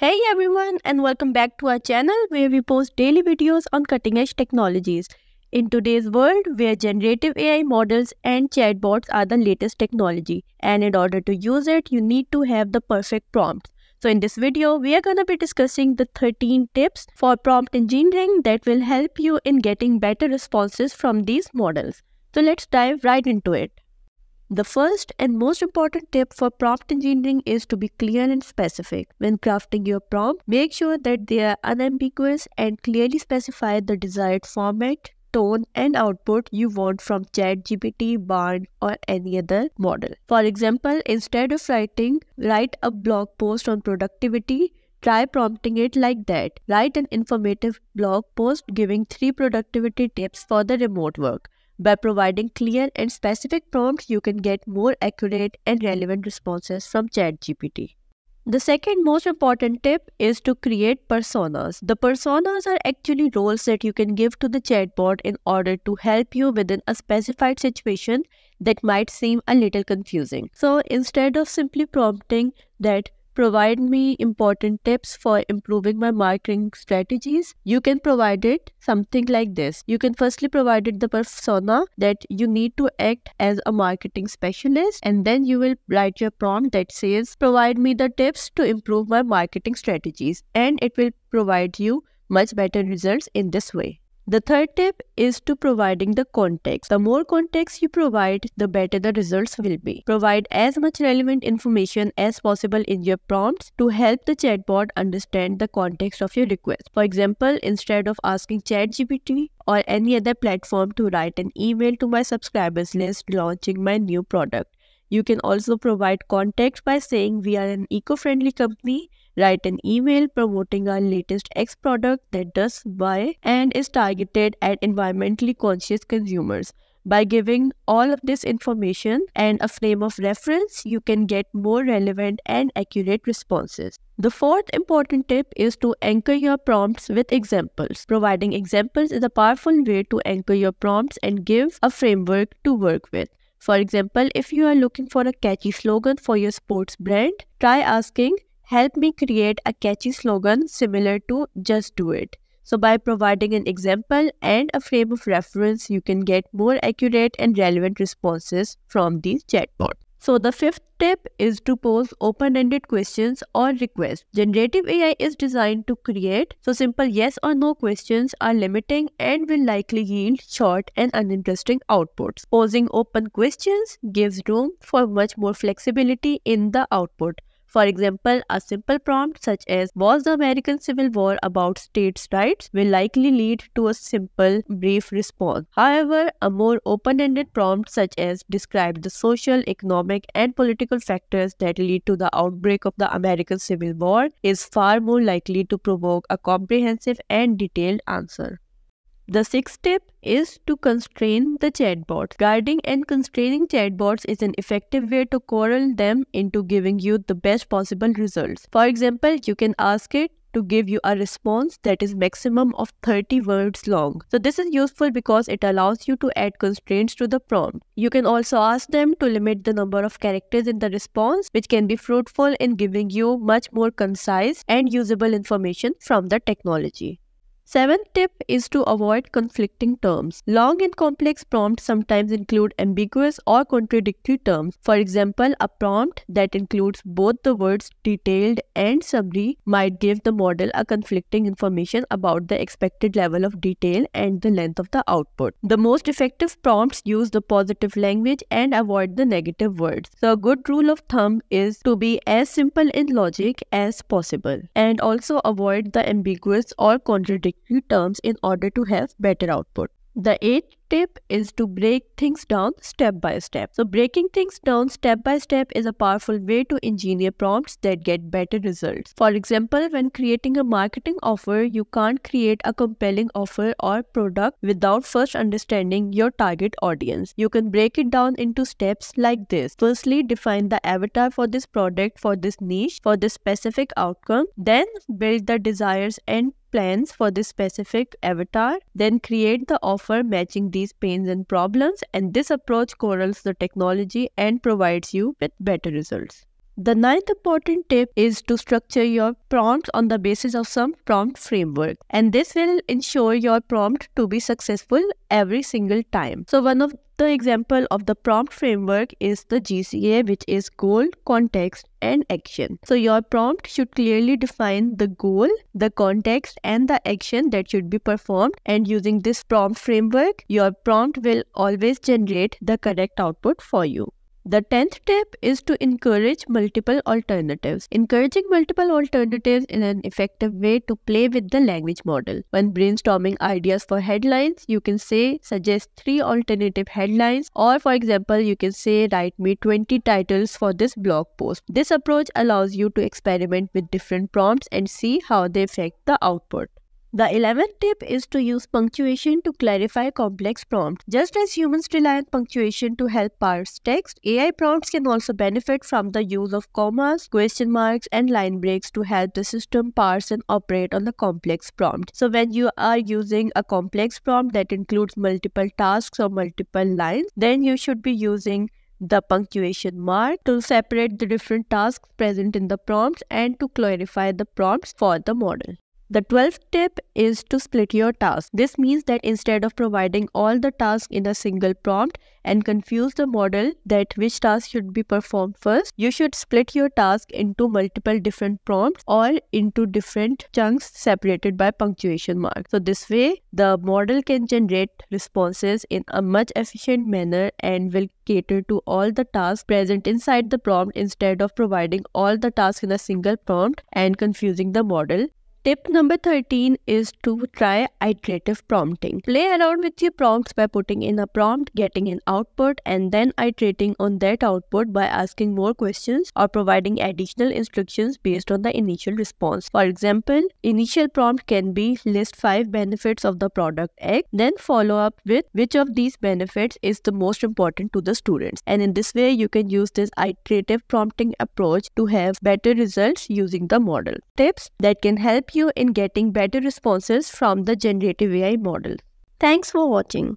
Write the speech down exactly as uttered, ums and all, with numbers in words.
Hey everyone, and welcome back to our channel where we post daily videos on cutting-edge technologies. In today's world where generative A I models and chatbots are the latest technology, and in order to use it, you need to have the perfect prompt. So in this video, we are gonna be discussing the thirteen tips for prompt engineering that will help you in getting better responses from these models. So let's dive right into it. The first and most important tip for prompt engineering is to be clear and specific. When crafting your prompt, make sure that they are unambiguous and clearly specify the desired format, tone, and output you want from ChatGPT, Bard, or any other model. For example, instead of writing, write a blog post on productivity, try prompting it like that. Write an informative blog post giving three productivity tips for the remote work. By providing clear and specific prompts, you can get more accurate and relevant responses from ChatGPT. The second most important tip is to create personas. The personas are actually roles that you can give to the chatbot in order to help you within a specified situation that might seem a little confusing. So instead of simply prompting that, provide me important tips for improving my marketing strategies, you can provide it something like this. You can firstly provide it the persona that you need to act as a marketing specialist, and then you will write your prompt that says, provide me the tips to improve my marketing strategies, and it will provide you much better results in this way. The third tip is to providing the context. The more context you provide, the better the results will be. Provide as much relevant information as possible in your prompts to help the chatbot understand the context of your request. For example, instead of asking ChatGPT or any other platform to write an email to my subscribers list launching my new product, you can also provide context by saying we are an eco-friendly company. Write an email promoting our latest X product that does Y and is targeted at environmentally conscious consumers. By giving all of this information and a frame of reference, you can get more relevant and accurate responses. The fourth important tip is to anchor your prompts with examples. Providing examples is a powerful way to anchor your prompts and give a framework to work with. For example, if you are looking for a catchy slogan for your sports brand, try asking, help me create a catchy slogan similar to Just Do It. So by providing an example and a frame of reference, you can get more accurate and relevant responses from these chatbots. So the fifth tip is to pose open-ended questions or requests. Generative A I is designed to create, so simple yes or no questions are limiting and will likely yield short and uninteresting outputs. Posing open questions gives room for much more flexibility in the output. For example, a simple prompt such as "Was the American Civil War about states' rights?" will likely lead to a simple, brief response. However, a more open-ended prompt such as "Describe the social, economic, and political factors that lead to the outbreak of the American Civil War" is far more likely to provoke a comprehensive and detailed answer. The sixth tip is to constrain the chatbots. Guiding and constraining chatbots is an effective way to corral them into giving you the best possible results. For example, you can ask it to give you a response that is maximum of thirty words long. So this is useful because it allows you to add constraints to the prompt. You can also ask them to limit the number of characters in the response, which can be fruitful in giving you much more concise and usable information from the technology. Seventh tip is to avoid conflicting terms. Long and complex prompts sometimes include ambiguous or contradictory terms. For example, a prompt that includes both the words detailed and summary might give the model a conflicting information about the expected level of detail and the length of the output. The most effective prompts use the positive language and avoid the negative words. So a good rule of thumb is to be as simple in logic as possible, and also avoid the ambiguous or contradictory terms in order to have better output. The eighth tip is to break things down step by step. So breaking things down step by step is a powerful way to engineer prompts that get better results. For example, when creating a marketing offer, you can't create a compelling offer or product without first understanding your target audience. You can break it down into steps like this. Firstly, define the avatar for this product, for this niche, for this specific outcome. Then build the desires and plans for this specific avatar, then create the offer matching these pains and problems, and this approach correlates the technology and provides you with better results. The ninth important tip is to structure your prompts on the basis of some prompt framework, and this will ensure your prompt to be successful every single time. So one of the example of the prompt framework is the G C A, which is goal, context and action. So your prompt should clearly define the goal, the context and the action that should be performed, and using this prompt framework, your prompt will always generate the correct output for you. The tenth tip is to encourage multiple alternatives. Encouraging multiple alternatives in an effective way to play with the language model. When brainstorming ideas for headlines, you can say, suggest three alternative headlines, or for example, you can say, write me twenty titles for this blog post. This approach allows you to experiment with different prompts and see how they affect the output. The eleventh tip is to use punctuation to clarify complex prompts. Just as humans rely on punctuation to help parse text, A I prompts can also benefit from the use of commas, question marks, and line breaks to help the system parse and operate on the complex prompt. So when you are using a complex prompt that includes multiple tasks or multiple lines, then you should be using the punctuation mark to separate the different tasks present in the prompts and to clarify the prompts for the model. The twelfth tip is to split your task. This means that instead of providing all the tasks in a single prompt and confuse the model that which task should be performed first, you should split your task into multiple different prompts or into different chunks separated by punctuation marks. So this way, the model can generate responses in a much efficient manner and will cater to all the tasks present inside the prompt instead of providing all the tasks in a single prompt and confusing the model. Tip number thirteen is to try iterative prompting. Play around with your prompts by putting in a prompt, getting an output, and then iterating on that output by asking more questions or providing additional instructions based on the initial response. For example, initial prompt can be list five benefits of the product X, then follow up with which of these benefits is the most important to the students. And in this way, you can use this iterative prompting approach to have better results using the model. Tips that can help you in getting better responses from the generative A I model. Thanks for watching.